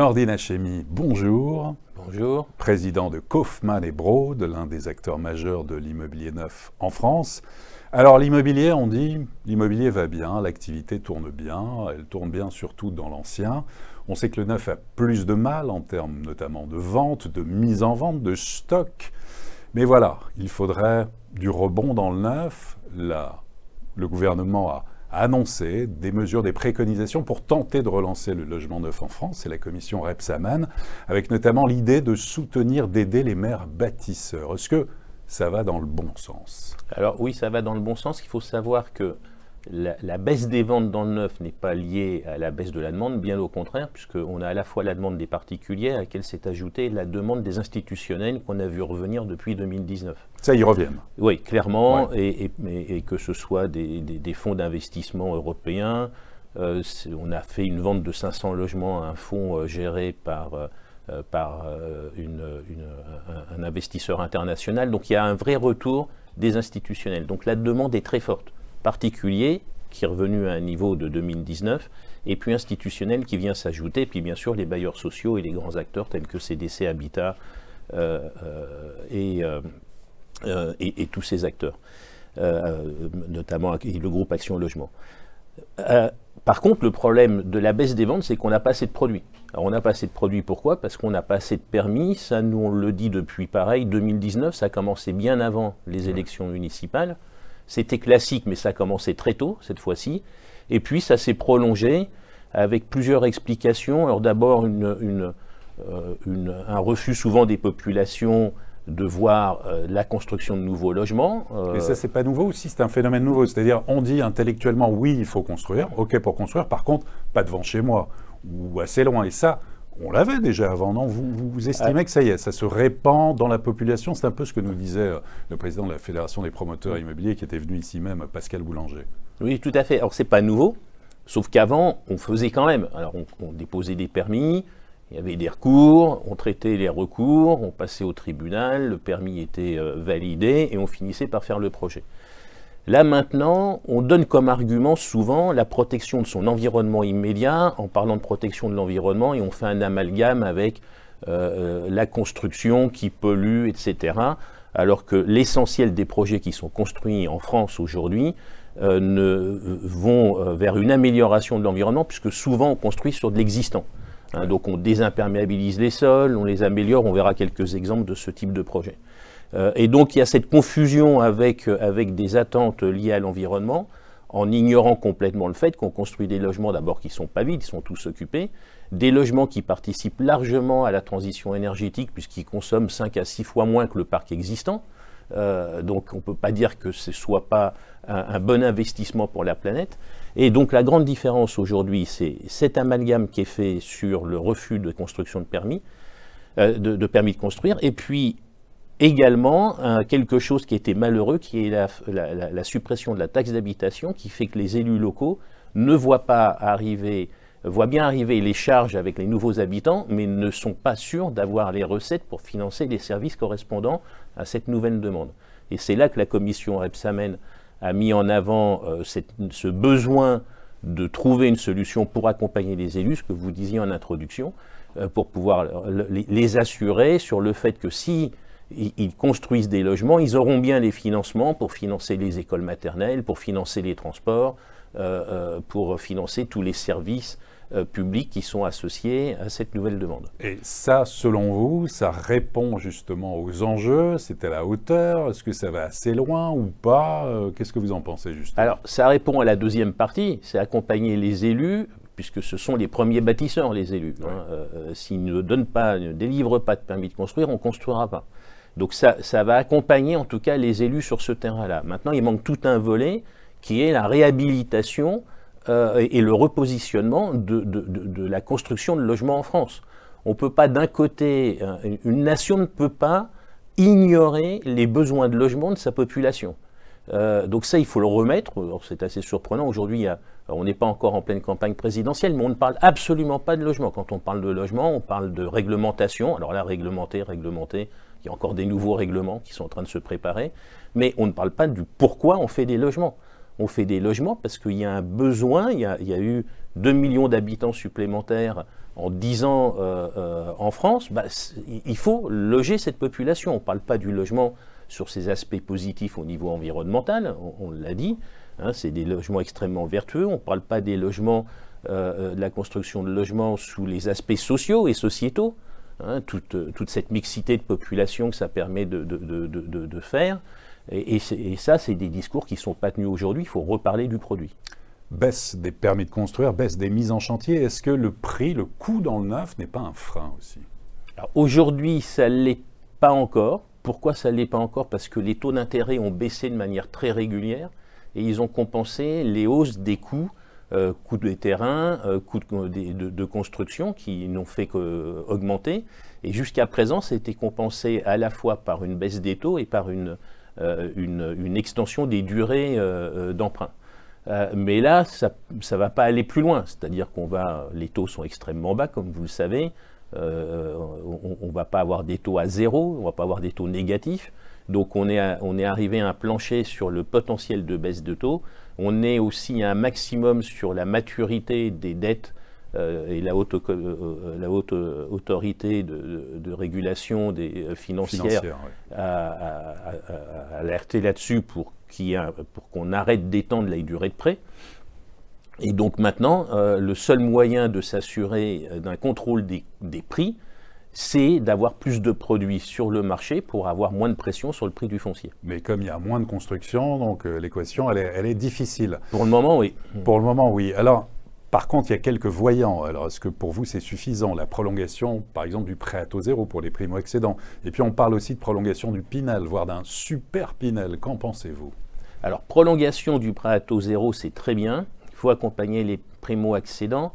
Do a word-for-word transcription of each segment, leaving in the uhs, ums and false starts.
Nordine Hachemi, bonjour. Bonjour. Président de Kaufmann et Broad, l'un des acteurs majeurs de l'immobilier neuf en France. Alors l'immobilier, on dit, l'immobilier va bien, l'activité tourne bien, elle tourne bien surtout dans l'ancien. On sait que le neuf a plus de mal en termes notamment de vente, de mise en vente, de stock. Mais voilà, il faudrait du rebond dans le neuf. Là, le gouvernement a annoncé des mesures, des préconisations pour tenter de relancer le logement neuf en France. C'est la commission Rebsamen, avec notamment l'idée de soutenir, d'aider les maires bâtisseurs. Est-ce que ça va dans le bon sens? Alors oui, ça va dans le bon sens. Il faut savoir que la, la baisse des ventes dans le neuf n'est pas liée à la baisse de la demande, bien au contraire, puisqu'on a à la fois la demande des particuliers à laquelle s'est ajoutée la demande des institutionnels qu'on a vu revenir depuis deux mille dix-neuf. Ça, ils reviennent. Oui, clairement, ouais. et, et, et, et que ce soit des, des, des fonds d'investissement européens. Euh, on a fait une vente de cinq cents logements à un fonds euh, géré par, euh, par euh, une, une, un, un investisseur international. Donc il y a un vrai retour des institutionnels. Donc la demande est très forte. Particulier, qui est revenu à un niveau de deux mille dix-neuf, et puis institutionnel qui vient s'ajouter, puis bien sûr les bailleurs sociaux et les grands acteurs tels que C D C Habitat euh, euh, et, euh, et, et tous ces acteurs, euh, notamment le groupe Action Logement. Euh, par contre, le problème de la baisse des ventes, c'est qu'on n'a pas assez de produits. Alors on n'a pas assez de produits, pourquoi? Parce qu'on n'a pas assez de permis, ça nous on le dit depuis pareil, deux mille dix-neuf, ça a commencé bien avant les élections municipales. C'était classique, mais ça a commencé très tôt, cette fois-ci. Et puis, ça s'est prolongé avec plusieurs explications. Alors d'abord, une, une, euh, une, un refus souvent des populations de voir euh, la construction de nouveaux logements. Euh... Mais ça, c'est pas nouveau aussi, c'est un phénomène nouveau. C'est-à-dire, on dit intellectuellement, oui, il faut construire, OK pour construire, par contre, pas devant chez moi, ou assez loin. Et ça, on l'avait déjà avant, non? Vous, vous, vous estimez que ça y est, ça se répand dans la population? C'est un peu ce que nous disait le président de la Fédération des promoteurs immobiliers qui était venu ici même, Pascal Boulanger. Oui, tout à fait. Alors, ce n'est pas nouveau, sauf qu'avant, on faisait quand même. Alors, on, on déposait des permis, il y avait des recours, on traitait les recours, on passait au tribunal, le permis était euh, validé et on finissait par faire le projet. Là, maintenant, on donne comme argument souvent la protection de son environnement immédiat, en parlant de protection de l'environnement, et on fait un amalgame avec euh, la construction qui pollue, et cetera, alors que l'essentiel des projets qui sont construits en France aujourd'hui euh, ne vont vers une amélioration de l'environnement, puisque souvent on construit sur de l'existant. Hein, donc on désimperméabilise les sols, on les améliore, on verra quelques exemples de ce type de projet. Euh, et donc il y a cette confusion avec, avec des attentes liées à l'environnement, en ignorant complètement le fait qu'on construit des logements d'abord qui ne sont pas vides, ils sont tous occupés, des logements qui participent largement à la transition énergétique puisqu'ils consomment cinq à six fois moins que le parc existant. Euh, donc on ne peut pas dire que ce ne soit pas un, un bon investissement pour la planète. Et donc la grande différence aujourd'hui, c'est cet amalgame qui est fait sur le refus de construction de permis, euh, de, de permis de construire, et puis également euh, quelque chose qui était malheureux, qui est la, la, la, la suppression de la taxe d'habitation, qui fait que les élus locaux ne voient pas arriver, voient bien arriver les charges avec les nouveaux habitants, mais ne sont pas sûrs d'avoir les recettes pour financer les services correspondants à cette nouvelle demande. Et c'est là que la commission Rebsamen a mis en avant euh, cette, ce besoin de trouver une solution pour accompagner les élus, ce que vous disiez en introduction, euh, pour pouvoir les, les assurer sur le fait que si ils construisent des logements, ils auront bien les financements pour financer les écoles maternelles, pour financer les transports, euh, pour financer tous les services euh, publics qui sont associés à cette nouvelle demande. Et ça, selon vous, ça répond justement aux enjeux? C'est à la hauteur? Est-ce que ça va assez loin ou pas? Qu'est-ce que vous en pensez justement? Alors, ça répond à la deuxième partie, c'est accompagner les élus, puisque ce sont les premiers bâtisseurs, les élus. Ouais. Hein. Euh, s'ils ne donnent pas, ne délivrent pas de permis de construire, on ne construira pas. Donc ça, ça va accompagner en tout cas les élus sur ce terrain-là. Maintenant, il manque tout un volet qui est la réhabilitation euh, et, et le repositionnement de, de, de, de la construction de logements en France. On ne peut pas d'un côté, euh, une nation ne peut pas ignorer les besoins de logement de sa population. Euh, donc ça, il faut le remettre. C'est assez surprenant. Aujourd'hui, on n'est pas encore en pleine campagne présidentielle, mais on ne parle absolument pas de logement. Quand on parle de logement, on parle de réglementation. Alors là, réglementer, réglementer, il y a encore des nouveaux règlements qui sont en train de se préparer, mais on ne parle pas du pourquoi on fait des logements. on fait des logements parce qu'il y a un besoin, il y a, il y a eu deux millions d'habitants supplémentaires en dix ans euh, euh, en France, bah, il faut loger cette population. On ne parle pas du logement sur ses aspects positifs au niveau environnemental, on, on l'a dit, hein, c'est des logements extrêmement vertueux, on ne parle pas des logements, euh, de la construction de logements sous les aspects sociaux et sociétaux, hein, toute, toute cette mixité de population que ça permet de, de, de, de, de faire, et, et, et ça c'est des discours qui ne sont pas tenus aujourd'hui, il faut reparler du produit. Baisse des permis de construire, baisse des mises en chantier, est-ce que le prix, le coût dans le neuf n'est pas un frein aussi? Aujourd'hui, ça ne l'est pas encore. Pourquoi ça ne l'est pas encore? Parce que les taux d'intérêt ont baissé de manière très régulière et ils ont compensé les hausses des coûts, euh, coûts des terrains, euh, coûts de, de, de construction qui n'ont fait qu'augmenter. Et jusqu'à présent, c'était compensé à la fois par une baisse des taux et par une, euh, une, une extension des durées euh, d'emprunt. Euh, mais là, ça ne va pas aller plus loin, c'est-à-dire qu'on va, les taux sont extrêmement bas, comme vous le savez, euh, on ne va pas avoir des taux à zéro, on ne va pas avoir des taux négatifs, donc on est, à, on est arrivé à un plancher sur le potentiel de baisse de taux, on est aussi à un maximum sur la maturité des dettes euh, et la haute, euh, la haute autorité de, de, de régulation des, euh, financières, financière, ouais. à, à, à, à alerter là-dessus pour Qui a, pour qu'on arrête d'étendre la durée de prêt. Et donc maintenant, euh, le seul moyen de s'assurer d'un contrôle des, des prix, c'est d'avoir plus de produits sur le marché pour avoir moins de pression sur le prix du foncier. Mais comme il y a moins de construction, donc euh, l'équation, elle est, elle est difficile. Pour le moment, oui. Pour le moment, oui. Alors, par contre, il y a quelques voyants. Alors, est-ce que pour vous, c'est suffisant? La prolongation, par exemple, du prêt à taux zéro pour les primo-accédants. Et puis, on parle aussi de prolongation du Pinel, voire d'un super Pinel. Qu'en pensez-vous? Alors, prolongation du prêt à taux zéro, c'est très bien. Il faut accompagner les primo-accédants.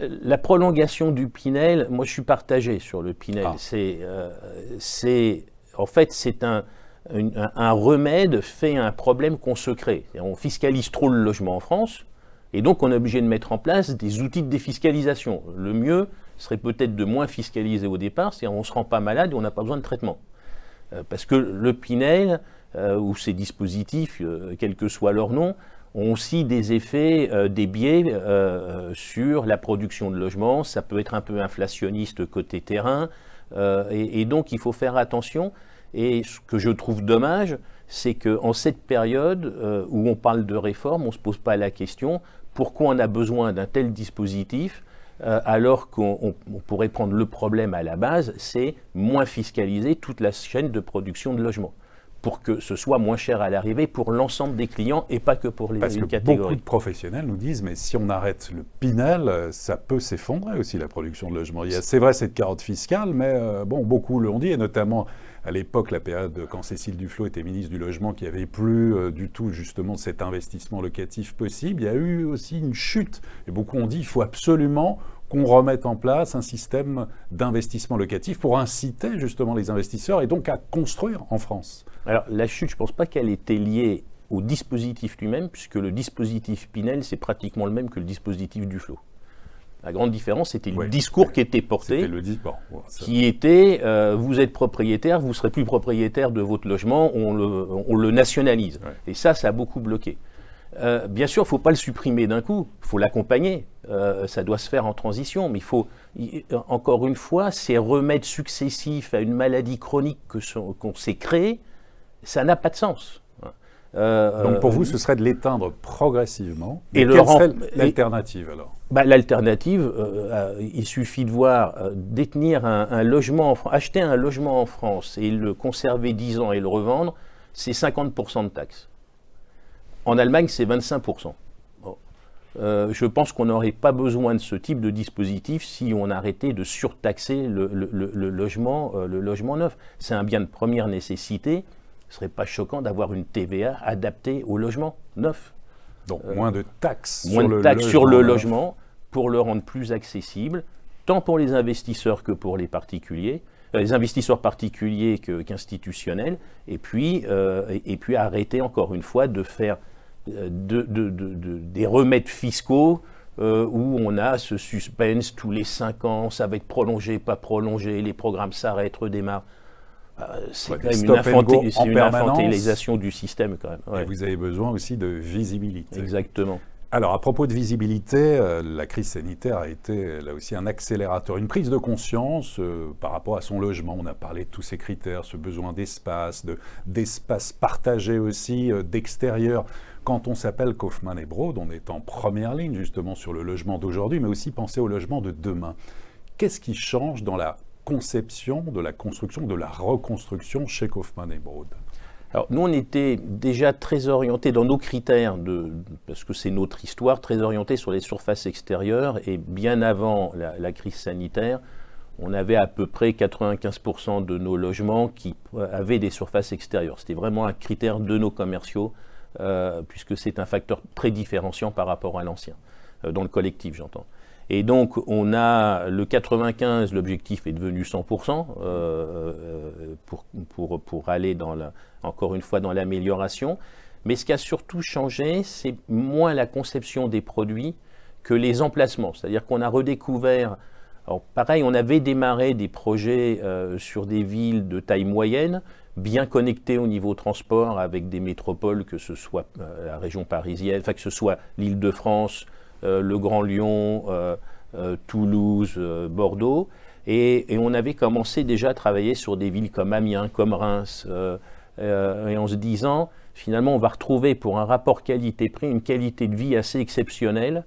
La prolongation du Pinel, moi, je suis partagé sur le Pinel. Ah. C'est, euh, c'est, en fait, c'est un, un, un remède fait à un problème qu'on se crée. On fiscalise trop le logement en France. Et donc, on est obligé de mettre en place des outils de défiscalisation. Le mieux serait peut-être de moins fiscaliser au départ, c'est-à-dire on ne se rend pas malade et on n'a pas besoin de traitement. Euh, parce que le Pinel euh, ou ces dispositifs, euh, quel que soit leur nom, ont aussi des effets, euh, des biais euh, sur la production de logements. Ça peut être un peu inflationniste côté terrain. Euh, et, et donc, il faut faire attention. Et ce que je trouve dommage, c'est qu'en cette période euh, où on parle de réforme, on ne se pose pas la question pourquoi on a besoin d'un tel dispositif euh, alors qu'on pourrait prendre le problème à la base, c'est moins fiscaliser toute la chaîne de production de logements pour que ce soit moins cher à l'arrivée pour l'ensemble des clients et pas que pour les catégories. Parce que beaucoup de professionnels nous disent, mais si on arrête le Pinel, ça peut s'effondrer aussi la production de logements. C'est vrai, c'est de carotte fiscale, mais euh, bon, beaucoup l'ont dit, et notamment à l'époque, la période quand Cécile Duflot était ministre du Logement, qui n'avait plus euh, du tout justement cet investissement locatif possible, il y a eu aussi une chute. Et beaucoup ont dit, il faut absolument qu'on remette en place un système d'investissement locatif pour inciter justement les investisseurs et donc à construire en France. Alors la chute, je ne pense pas qu'elle était liée au dispositif lui-même, puisque le dispositif Pinel, c'est pratiquement le même que le dispositif Duflo. La grande différence, c'était le ouais, discours ouais, qui était porté, était le bon, ouais, qui était euh, « vous êtes propriétaire, vous ne serez plus propriétaire de votre logement, on le, on le nationalise ouais. ». Et ça, ça a beaucoup bloqué. Euh, bien sûr, il ne faut pas le supprimer d'un coup, il faut l'accompagner, euh, ça doit se faire en transition, mais il faut, y, encore une fois, ces remèdes successifs à une maladie chronique qu'on s'est créée, ça n'a pas de sens. Euh, Donc pour euh, vous, ce serait de l'éteindre progressivement. Mais et quelle rem... serait l'alternative alors? Bah, l'alternative, euh, euh, il suffit de voir, euh, détenir un, un logement, en Fran... acheter un logement en France et le conserver dix ans et le revendre, c'est cinquante pour cent de taxes. En Allemagne, c'est vingt-cinq pour cent. Bon. Euh, je pense qu'on n'aurait pas besoin de ce type de dispositif si on arrêtait de surtaxer le, le, le, le, logement, euh, le logement neuf. C'est un bien de première nécessité. Ce ne serait pas choquant d'avoir une T V A adaptée au logement neuf. Donc euh, moins de taxes, moins sur, de le taxes sur le logement pour le rendre plus accessible, tant pour les investisseurs que pour les particuliers, euh, les investisseurs particuliers qu'institutionnels, et puis, euh, et, et puis arrêter encore une fois de faire de, de, de, de, des remèdes fiscaux euh, où on a ce suspense tous les cinq ans, ça va être prolongé, pas prolongé, les programmes s'arrêtent, redémarrent. C'est ouais, quand même une, infantil, c'est une infantilisation du système quand même. Ouais. Et vous avez besoin aussi de visibilité. Exactement. Alors à propos de visibilité, euh, la crise sanitaire a été là aussi un accélérateur, une prise de conscience euh, par rapport à son logement. On a parlé de tous ces critères, ce besoin d'espace, de, d'espace partagé aussi, euh, d'extérieur. Quand on s'appelle Kaufmann et Broad, on est en première ligne justement sur le logement d'aujourd'hui, mais aussi penser au logement de demain. Qu'est-ce qui change dans la conception, de la construction, de la reconstruction chez Kaufmann et Broad? Alors nous, on était déjà très orientés dans nos critères, de, parce que c'est notre histoire, très orientés sur les surfaces extérieures. Et bien avant la, la crise sanitaire, on avait à peu près quatre-vingt-quinze pour cent de nos logements qui avaient des surfaces extérieures. C'était vraiment un critère de nos commerciaux, euh, puisque c'est un facteur très différenciant par rapport à l'ancien, euh, dans le collectif j'entends. Et donc, on a le quatre-vingt-quinze, l'objectif est devenu cent pour cent euh, pour, pour, pour aller, dans la, encore une fois, dans l'amélioration. Mais ce qui a surtout changé, c'est moins la conception des produits que les emplacements. C'est-à-dire qu'on a redécouvert... Alors, pareil, on avait démarré des projets euh, sur des villes de taille moyenne, bien connectées au niveau transport avec des métropoles, que ce soit euh, la région parisienne, enfin que ce soit l'Île-de-France, Euh, le Grand Lyon, euh, euh, Toulouse, euh, Bordeaux. Et, et on avait commencé déjà à travailler sur des villes comme Amiens, comme Reims. Euh, euh, et en se disant, finalement, on va retrouver pour un rapport qualité-prix une qualité de vie assez exceptionnelle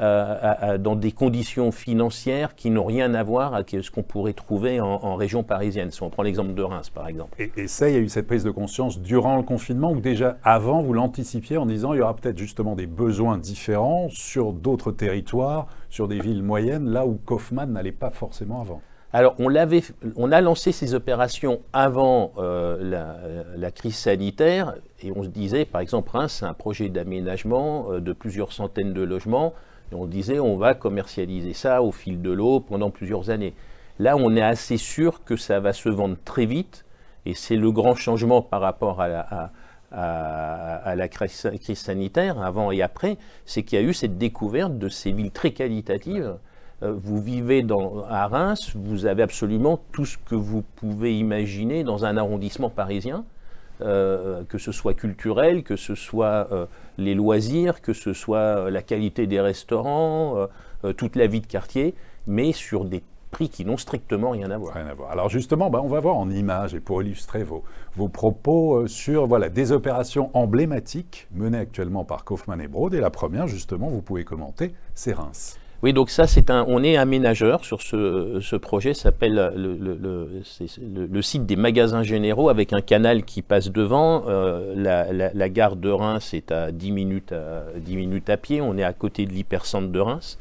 euh, à, à, dans des conditions financières qui n'ont rien à voir avec ce qu'on pourrait trouver en, en région parisienne. Si on prend l'exemple de Reims, par exemple. Et, et ça, il y a eu cette prise de conscience durant le confinement ou déjà avant, vous l'anticipiez en disant il y aura peut-être justement des besoins différents sur d'autres territoires, sur des villes moyennes, là où Kaufmann n'allait pas forcément avant. Alors, on, l'avait, on a lancé ces opérations avant euh, la, la crise sanitaire et on se disait, par exemple, Reims, c'est un projet d'aménagement euh, de plusieurs centaines de logements. Et on disait, on va commercialiser ça au fil de l'eau pendant plusieurs années. Là, on est assez sûr que ça va se vendre très vite. Et c'est le grand changement par rapport à la, à, à, à la crise, crise sanitaire, avant et après. C'est qu'il y a eu cette découverte de ces villes très qualitatives. Euh, vous vivez dans, à Reims, vous avez absolument tout ce que vous pouvez imaginer dans un arrondissement parisien. Euh, que ce soit culturel, que ce soit euh, les loisirs, que ce soit euh, la qualité des restaurants, euh, euh, toute la vie de quartier, mais sur des prix qui n'ont strictement rien à voir. Rien à voir. Alors justement, bah, on va voir en images et pour illustrer vos, vos propos euh, sur voilà, des opérations emblématiques menées actuellement par Kaufmann et Broad. Et la première, justement, vous pouvez commenter, c'est Reims. Oui, donc ça, c'est un, on est aménageur sur ce, ce projet, ça s'appelle le, le, le, le, le site des magasins généraux avec un canal qui passe devant. Euh, la, la, la gare de Reims est à dix minutes à, dix minutes à pied, on est à côté de l'hypercentre de Reims.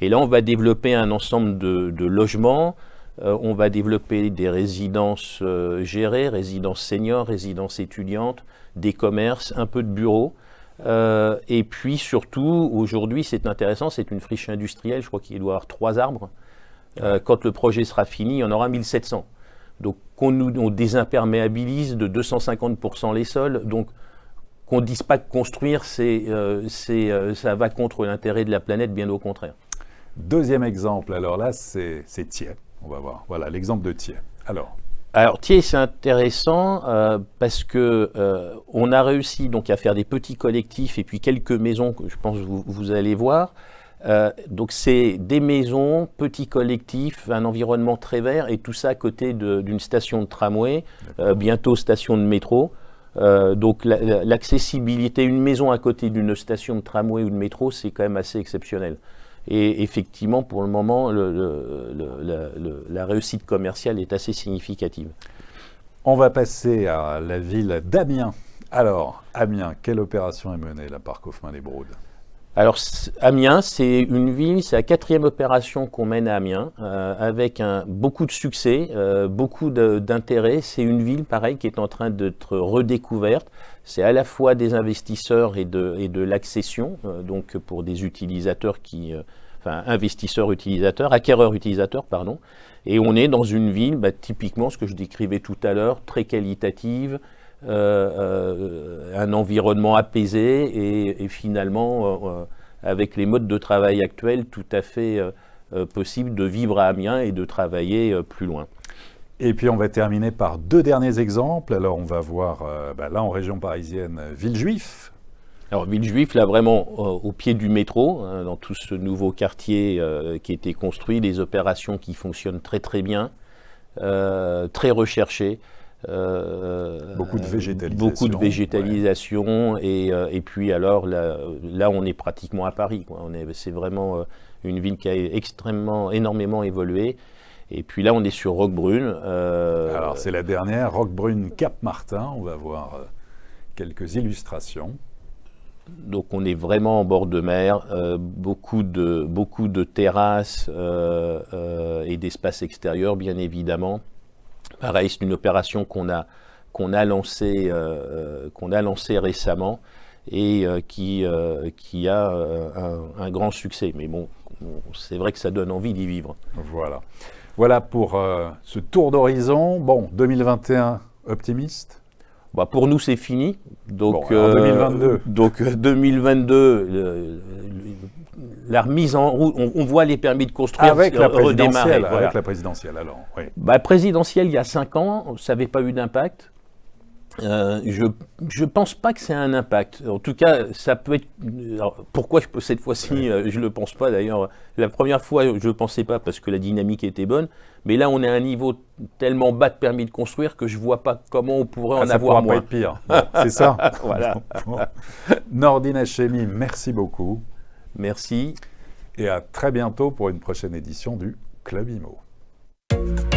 Et là, on va développer un ensemble de, de logements, euh, on va développer des résidences euh, gérées, résidences seniors, résidences étudiantes, des commerces, un peu de bureaux. Euh, et puis surtout, aujourd'hui, c'est intéressant, c'est une friche industrielle, je crois qu'il doit y avoir trois arbres. Euh, quand le projet sera fini, il y en aura mille sept cents. Donc, qu'on nous on désimperméabilise de deux cent cinquante pour cent les sols. Donc, qu'on ne dise pas que construire, c'est, euh, c'est, euh, ça va contre l'intérêt de la planète, bien au contraire. Deuxième exemple, alors là, c'est Thiers. On va voir. Voilà, l'exemple de Thiers. Alors. Alors Thiers, c'est intéressant euh, parce que euh, on a réussi donc à faire des petits collectifs et puis quelques maisons que je pense que vous, vous allez voir. Euh, donc c'est des maisons, petits collectifs, un environnement très vert et tout ça à côté d'une station de tramway, euh, bientôt station de métro. Euh, donc l'accessibilité, la, une maison à côté d'une station de tramway ou de métro, c'est quand même assez exceptionnel. Et effectivement, pour le moment, le, le, le, le, la réussite commerciale est assez significative. On va passer à la ville d'Amiens. Alors, Amiens, quelle opération est menée là par Kaufmann et Broad? Alors, Amiens, c'est une ville, c'est la quatrième opération qu'on mène à Amiens, euh, avec un, beaucoup de succès, euh, beaucoup d'intérêt. C'est une ville, pareil, qui est en train d'être redécouverte. C'est à la fois des investisseurs et de, et de l'accession, euh, donc pour des utilisateurs qui... Euh, enfin, investisseurs-utilisateurs, acquéreurs-utilisateurs, pardon. Et on est dans une ville, bah, typiquement, ce que je décrivais tout à l'heure, très qualitative, euh, euh, un environnement apaisé et, et finalement, euh, euh, avec les modes de travail actuels, tout à fait euh, euh, possible de vivre à Amiens et de travailler euh, plus loin. Et puis on va terminer par deux derniers exemples. Alors on va voir, euh, bah là en région parisienne, Villejuif. Alors Villejuif, là vraiment euh, au pied du métro, hein, dans tout ce nouveau quartier euh, qui a été construit, des opérations qui fonctionnent très très bien, euh, très recherchées. Euh, beaucoup de végétalisation. Beaucoup de végétalisation ouais. et, euh, et puis alors là, là on est pratiquement à Paris. C'est vraiment euh, une ville qui a extrêmement, énormément évolué. Et puis là, on est sur Roquebrune. Euh... Alors, c'est la dernière, Roquebrune-Cap-Martin. On va voir euh, quelques illustrations. Donc, on est vraiment en bord de mer. Euh, beaucoup de, beaucoup de terrasses euh, euh, et d'espaces extérieurs, bien évidemment. Pareil, c'est une opération qu'on a, qu'on a lancée, euh, qu'on a lancée récemment et euh, qui, euh, qui a euh, un, un grand succès. Mais bon, c'est vrai que ça donne envie d'y vivre. Voilà. Voilà pour euh, ce tour d'horizon. Bon, deux mille vingt et un, optimiste ? Bah pour nous, c'est fini. Donc, bon, euh, deux mille vingt-deux. Donc, deux mille vingt-deux, euh, la remise en route, on, on voit les permis de construire avec la redémarrer. Avec voilà. la présidentielle, alors. Oui. Bah, présidentielle, il y a cinq ans, ça n'avait pas eu d'impact. Euh, je ne pense pas que c'est un impact. En tout cas, ça peut être... Alors, pourquoi je, cette fois-ci, oui. euh, je ne le pense pas d'ailleurs. La première fois, je ne pensais pas parce que la dynamique était bonne. Mais là, on est à un niveau tellement bas de permis de construire que je ne vois pas comment on pourrait ah, en ça avoir moins. Ça ne pourra pas être pire. Bon, c'est ça. Voilà. Bon, bon. Nordine Hachemi, merci beaucoup. Merci. Et à très bientôt pour une prochaine édition du Club I M O.